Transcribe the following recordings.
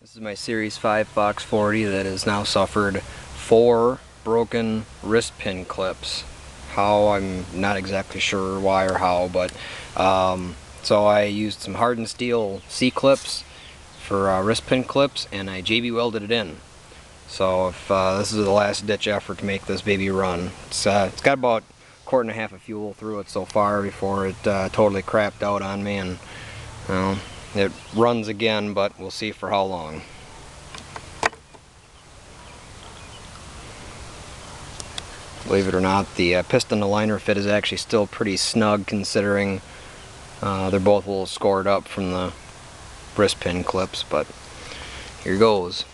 This is my Series 5 Fox 40 that has now suffered 4 broken wrist pin clips. How, I'm not exactly sure why or how, but so I used some hardened steel C-clips for wrist pin clips, and I JB welded it in. So if this is the last ditch effort to make this baby run. It's got about a quart and a half of fuel through it so far before it totally crapped out on me, and it runs again, but we'll see for how long. Believe it or not, the piston aligner fit is actually still pretty snug, considering they're both a little scored up from the wrist pin clips, but here goes.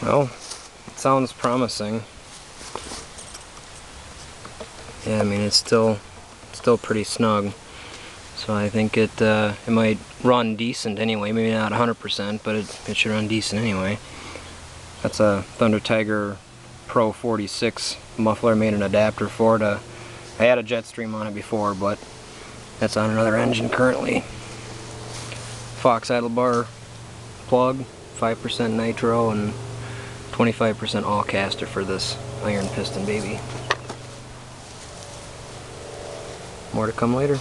Well, it sounds promising. Yeah, I mean, it's still pretty snug, so I think it might run decent anyway. Maybe not 100%, but it should run decent anyway. That's a Thunder Tiger Pro 46 muffler. I made an adapter for it. I had a Jetstream on it before, but that's on another engine currently. Fox idle bar plug, 5% nitro, and 25% all caster for this iron piston baby. More to come later.